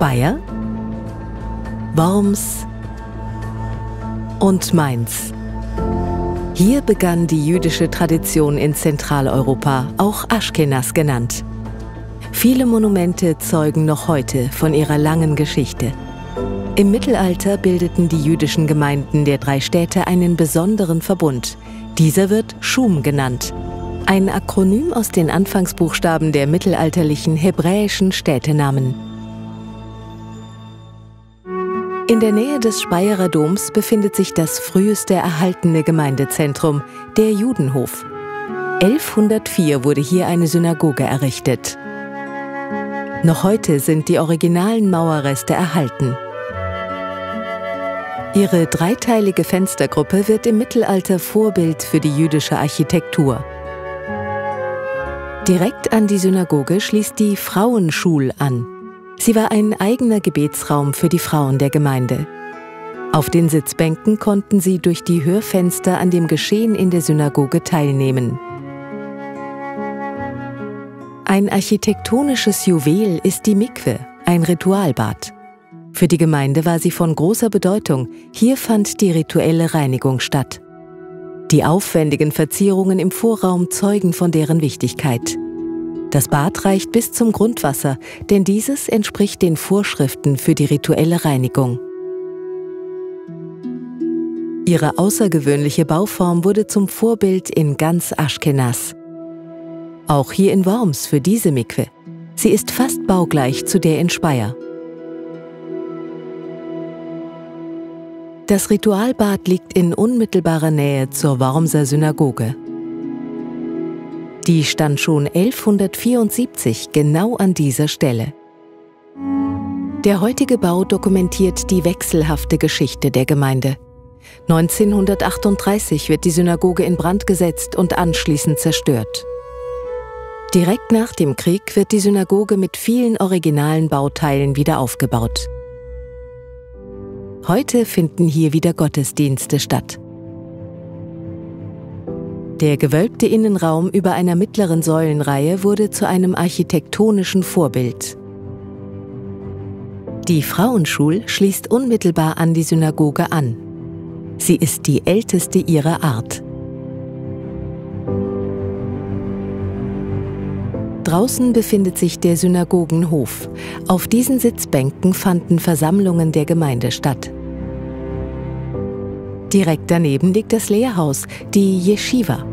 Speyer, Worms und Mainz. Hier begann die jüdische Tradition in Zentraleuropa, auch Aschkenas genannt. Viele Monumente zeugen noch heute von ihrer langen Geschichte. Im Mittelalter bildeten die jüdischen Gemeinden der drei Städte einen besonderen Verbund. Dieser wird SchUM genannt, ein Akronym aus den Anfangsbuchstaben der mittelalterlichen hebräischen Städtenamen. In der Nähe des Speyerer Doms befindet sich das früheste erhaltene Gemeindezentrum, der Judenhof. 1104 wurde hier eine Synagoge errichtet. Noch heute sind die originalen Mauerreste erhalten. Ihre dreiteilige Fenstergruppe wird im Mittelalter Vorbild für die jüdische Architektur. Direkt an die Synagoge schließt die Frauenschule an. Sie war ein eigener Gebetsraum für die Frauen der Gemeinde. Auf den Sitzbänken konnten sie durch die Hörfenster an dem Geschehen in der Synagoge teilnehmen. Ein architektonisches Juwel ist die Mikwe, ein Ritualbad. Für die Gemeinde war sie von großer Bedeutung. Hier fand die rituelle Reinigung statt. Die aufwendigen Verzierungen im Vorraum zeugen von deren Wichtigkeit. Das Bad reicht bis zum Grundwasser, denn dieses entspricht den Vorschriften für die rituelle Reinigung. Ihre außergewöhnliche Bauform wurde zum Vorbild in ganz Aschkenas. Auch hier in Worms für diese Mikwe. Sie ist fast baugleich zu der in Speyer. Das Ritualbad liegt in unmittelbarer Nähe zur Wormser Synagoge. Die stand schon 1174 genau an dieser Stelle. Der heutige Bau dokumentiert die wechselhafte Geschichte der Gemeinde. 1938 wird die Synagoge in Brand gesetzt und anschließend zerstört. Direkt nach dem Krieg wird die Synagoge mit vielen originalen Bauteilen wieder aufgebaut. Heute finden hier wieder Gottesdienste statt. Der gewölbte Innenraum über einer mittleren Säulenreihe wurde zu einem architektonischen Vorbild. Die Frauenschule schließt unmittelbar an die Synagoge an. Sie ist die älteste ihrer Art. Draußen befindet sich der Synagogenhof. Auf diesen Sitzbänken fanden Versammlungen der Gemeinde statt. Direkt daneben liegt das Lehrhaus, die Yeshiva.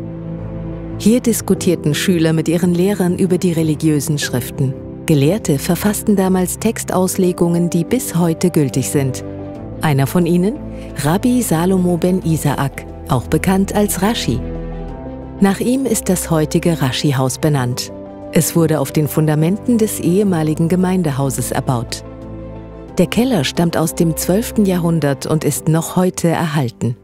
Hier diskutierten Schüler mit ihren Lehrern über die religiösen Schriften. Gelehrte verfassten damals Textauslegungen, die bis heute gültig sind. Einer von ihnen, Rabbi Salomo ben Isaak, auch bekannt als Raschi. Nach ihm ist das heutige Raschi-Haus benannt. Es wurde auf den Fundamenten des ehemaligen Gemeindehauses erbaut. Der Keller stammt aus dem 12. Jahrhundert und ist noch heute erhalten.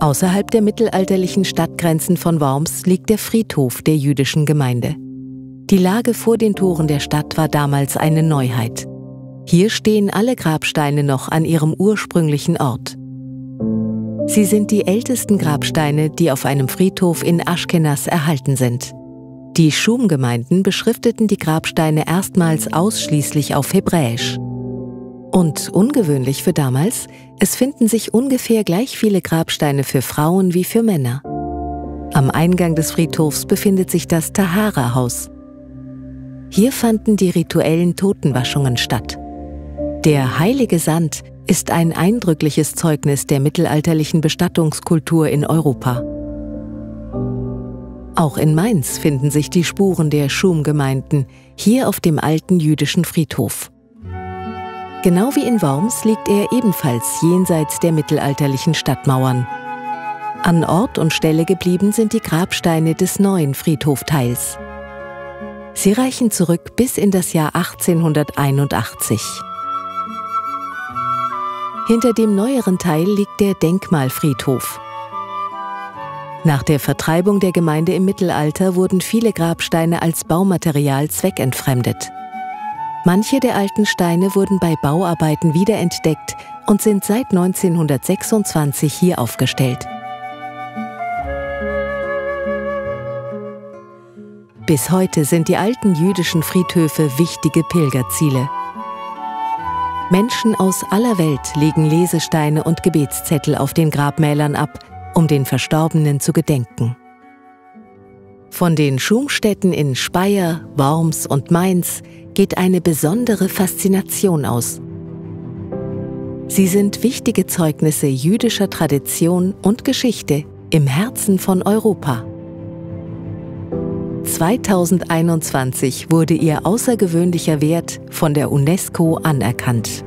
Außerhalb der mittelalterlichen Stadtgrenzen von Worms liegt der Friedhof der jüdischen Gemeinde. Die Lage vor den Toren der Stadt war damals eine Neuheit. Hier stehen alle Grabsteine noch an ihrem ursprünglichen Ort. Sie sind die ältesten Grabsteine, die auf einem Friedhof in Aschkenas erhalten sind. Die SchUM-Gemeinden beschrifteten die Grabsteine erstmals ausschließlich auf Hebräisch. Und ungewöhnlich für damals, es finden sich ungefähr gleich viele Grabsteine für Frauen wie für Männer. Am Eingang des Friedhofs befindet sich das Tahara-Haus. Hier fanden die rituellen Totenwaschungen statt. Der Heilige Sand ist ein eindrückliches Zeugnis der mittelalterlichen Bestattungskultur in Europa. Auch in Mainz finden sich die Spuren der SchUM-Gemeinden, hier auf dem alten jüdischen Friedhof. Genau wie in Worms liegt er ebenfalls jenseits der mittelalterlichen Stadtmauern. An Ort und Stelle geblieben sind die Grabsteine des neuen Friedhofteils. Sie reichen zurück bis in das Jahr 1881. Hinter dem neueren Teil liegt der Denkmalfriedhof. Nach der Vertreibung der Gemeinde im Mittelalter wurden viele Grabsteine als Baumaterial zweckentfremdet. Manche der alten Steine wurden bei Bauarbeiten wiederentdeckt und sind seit 1926 hier aufgestellt. Bis heute sind die alten jüdischen Friedhöfe wichtige Pilgerziele. Menschen aus aller Welt legen Lesesteine und Gebetszettel auf den Grabmälern ab, um den Verstorbenen zu gedenken. Von den SchUM-Städten in Speyer, Worms und Mainz geht eine besondere Faszination aus. Sie sind wichtige Zeugnisse jüdischer Tradition und Geschichte im Herzen von Europa. 2021 wurde ihr außergewöhnlicher Wert von der Unesco anerkannt.